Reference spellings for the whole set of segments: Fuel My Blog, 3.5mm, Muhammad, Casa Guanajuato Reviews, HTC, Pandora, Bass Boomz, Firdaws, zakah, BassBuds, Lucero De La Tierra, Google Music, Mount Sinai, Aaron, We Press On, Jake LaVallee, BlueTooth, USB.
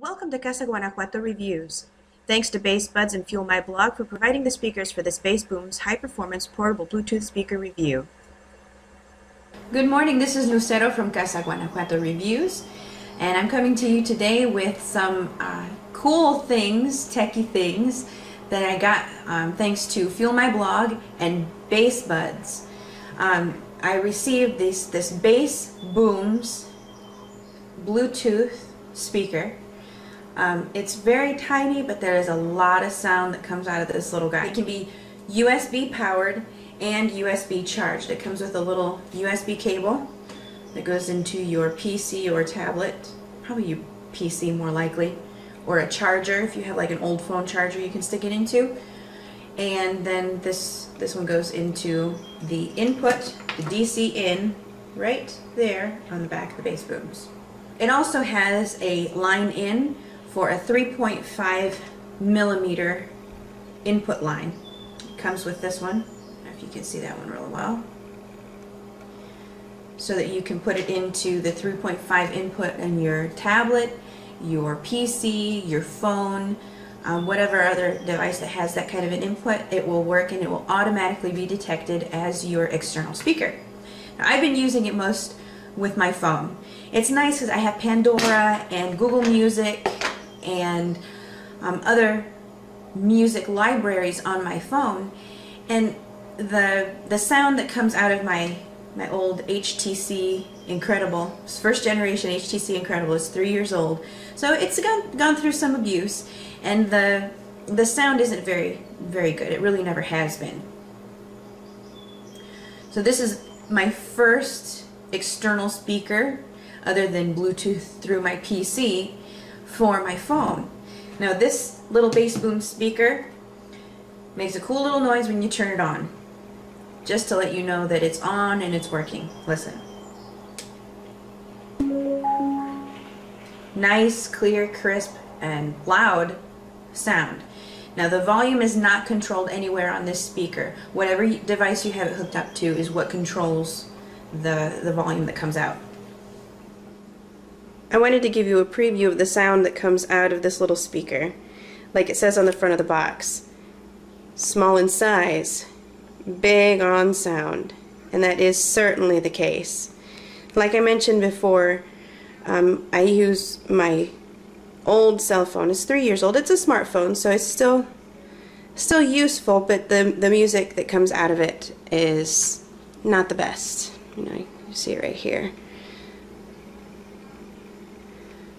Welcome to Casa Guanajuato Reviews. Thanks to BassBuds and Fuel My Blog for providing the speakers for this Bass Boomz high-performance portable Bluetooth speaker review. Good morning, this is Lucero from Casa Guanajuato Reviews, and I'm coming to you today with some cool things, techie things, that I got thanks to Fuel My Blog and BassBuds. I received this Bass Boomz Bluetooth speaker. It's very tiny, but there is a lot of sound that comes out of this little guy. It can be USB powered and USB charged. It comes with a little USB cable that goes into your PC or tablet, probably your PC more likely, or a charger. If you have like an old phone charger, you can stick it into. And then this one goes into the input, the DC in, right there on the back of the Bass Boomz. It also has a line in for a 3.5mm input line. It comes with this one, if you can see that one really well, so that you can put it into the 3.5 input in your tablet, your PC, your phone, whatever other device that has that kind of an input. It will work and it will automatically be detected as your external speaker. Now, I've been using it most with my phone. It's nice because I have Pandora and Google Music and other music libraries on my phone, and the sound that comes out of my old HTC Incredible, first generation HTC Incredible, is 3 years old, so it's gone through some abuse, and the sound isn't very good. It really never has been. So this is my first external speaker other than Bluetooth through my PC for my phone. Now this little Bass Boomz speaker makes a cool little noise when you turn it on, just to let you know that it's on and it's working. Listen. Nice, clear, crisp, and loud sound. Now the volume is not controlled anywhere on this speaker. Whatever device you have it hooked up to is what controls the volume that comes out. I wanted to give you a preview of the sound that comes out of this little speaker. Like it says on the front of the box, small in size, big on sound, and that is certainly the case. Like I mentioned before, I use my old cell phone. It's 3 years old. It's a smartphone, so it's still useful, but the music that comes out of it is not the best. You know, you see it right here.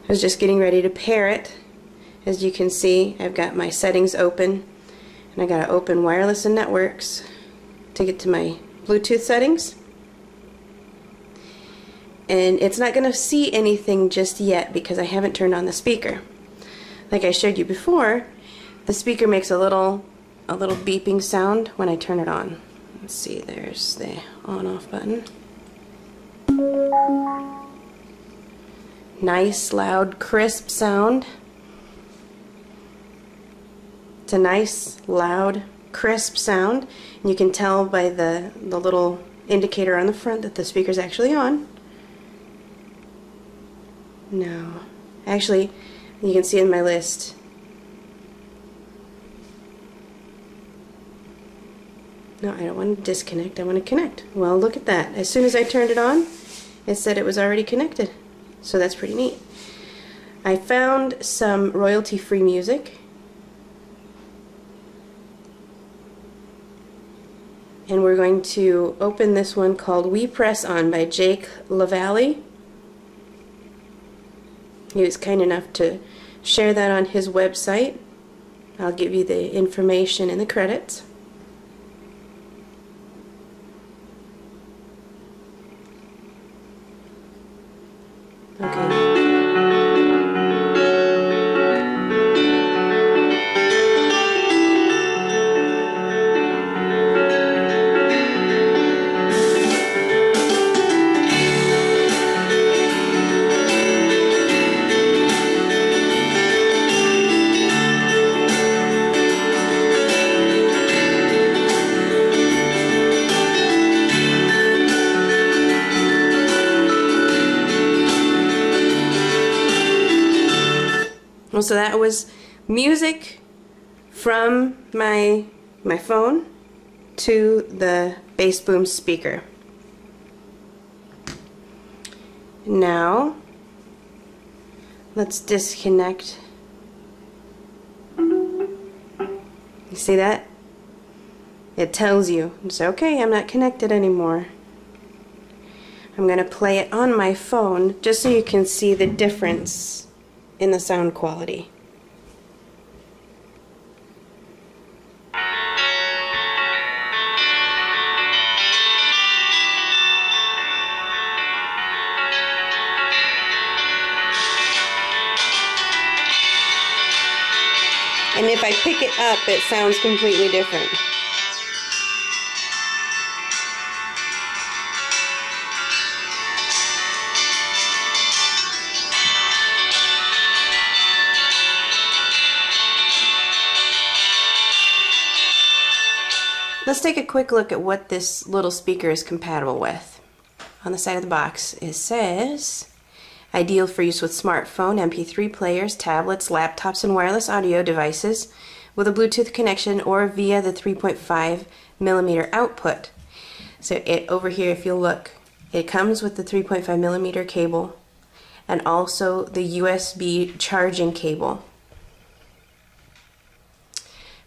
I was just getting ready to pair it. As you can see, I've got my settings open, and I got to open wireless and networks to get to my Bluetooth settings. And it's not going to see anything just yet because I haven't turned on the speaker. Like I showed you before, the speaker makes a little beeping sound when I turn it on. Let's see, there's the on-off button. Nice, loud, crisp sound. It's a nice, loud, crisp sound. And you can tell by the little indicator on the front that the speaker's actually on. No. Actually, you can see in my list, no, I don't want to disconnect, I want to connect. Well, look at that. As soon as I turned it on, it said it was already connected. So that's pretty neat. I found some royalty-free music. And we're going to open this one called We Press On by Jake LaVallee. He was kind enough to share that on his website. I'll give you the information in the credits. Well, so that was music from my phone to the Bass Boomz speaker. Now let's disconnect. You see that? It tells you. It's okay, I'm not connected anymore. I'm going to play it on my phone just so you can see the difference in the sound quality. And if I pick it up, it sounds completely different. Let's take a quick look at what this little speaker is compatible with. On the side of the box it says, ideal for use with smartphone, MP3 players, tablets, laptops, and wireless audio devices with a Bluetooth connection or via the 3.5mm output. So it over here, if you look, it comes with the 3.5mm cable and also the USB charging cable.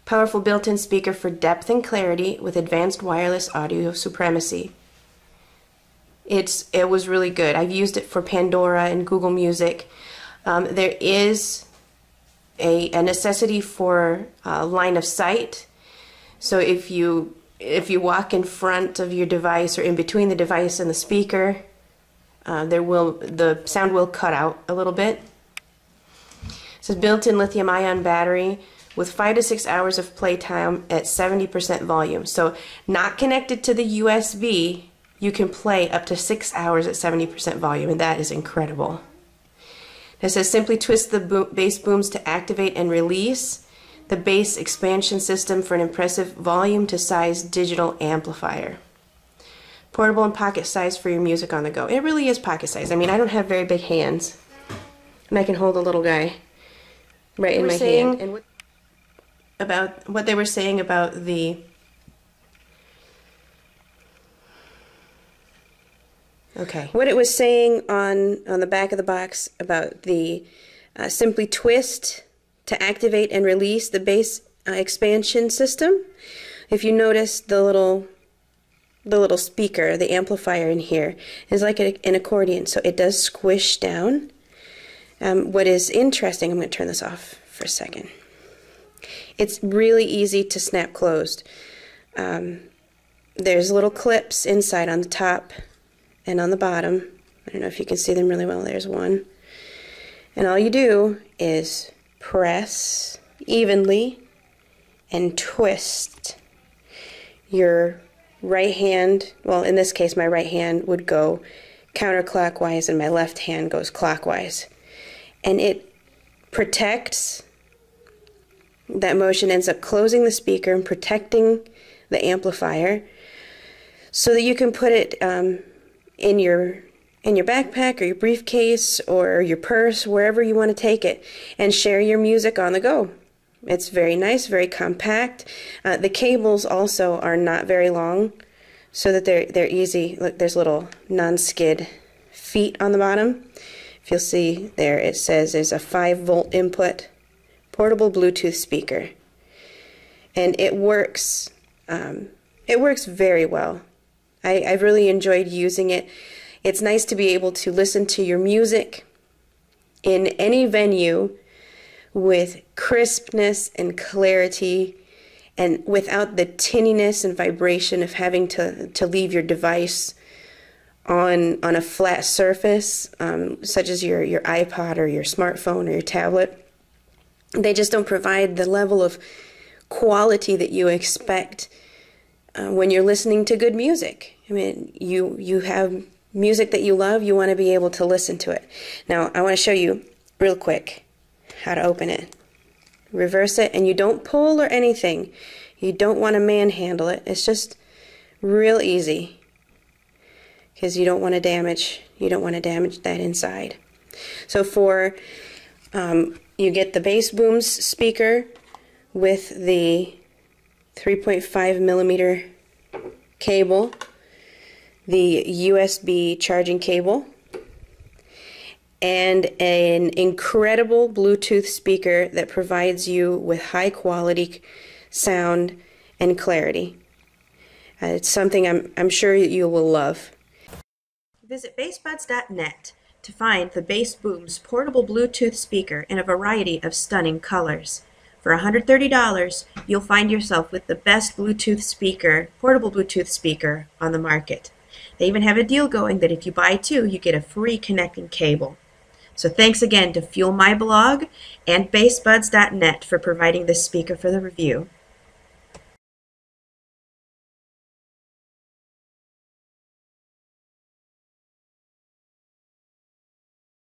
Powerful built-in speaker for depth and clarity with advanced wireless audio supremacy. It was really good. I've used it for Pandora and Google Music. There is a necessity for line of sight. So if you walk in front of your device or in between the device and the speaker, the sound will cut out a little bit. It says built-in lithium-ion battery with 5 to 6 hours of playtime at 70% volume. So not connected to the USB. You can play up to 6 hours at 70% volume, and that is incredible. It says simply twist the bass booms to activate and release the bass expansion system for an impressive volume to size digital amplifier. Portable and pocket size for your music on the go. It really is pocket size. I mean, I don't have very big hands, and I can hold a little guy right in my hand. And about what they were saying about the okay. What it was saying on the back of the box about the simply twist to activate and release the bass expansion system. If you notice the little speaker, the amplifier in here is like an accordion, so it does squish down. What is interesting, I'm going to turn this off for a second. It's really easy to snap closed. There's little clips inside on the top and on the bottom. I don't know if you can see them really well. There's one. And all you do is press evenly and twist. Your right hand, well, in this case my right hand would go counterclockwise and my left hand goes clockwise. And it protects, that motion ends up closing the speaker and protecting the amplifier so that you can put it in your backpack or your briefcase or your purse, wherever you want to take it, and share your music on the go. It's very nice, very compact. The cables also are not very long, so that they're easy. Look, there's little non-skid feet on the bottom. If you'll see there, it says there's a 5-volt input portable Bluetooth speaker, and it works. It works very well. I've really enjoyed using it. It's nice to be able to listen to your music in any venue with crispness and clarity and without the tinniness and vibration of having to leave your device on a flat surface, such as your iPod or your smartphone or your tablet. They just don't provide the level of quality that you expect when you're listening to good music. I mean, you have music that you love, you want to be able to listen to it. Now, I want to show you real quick how to open it. Reverse it, and you don't pull or anything. You don't want to manhandle it. It's just real easy because you don't want to damage that inside. So for You get the Bass Boomz speaker with the 3.5mm cable, the USB charging cable, and an incredible Bluetooth speaker that provides you with high quality sound and clarity. It's something I'm sure you will love. Visit BassBuds.net to find the Bass Boomz portable Bluetooth speaker in a variety of stunning colors. For $130, you'll find yourself with the best Bluetooth speaker, portable Bluetooth speaker, on the market. They even have a deal going that if you buy two, you get a free connecting cable. So thanks again to Fuel My Blog and BassBuds.net for providing this speaker for the review.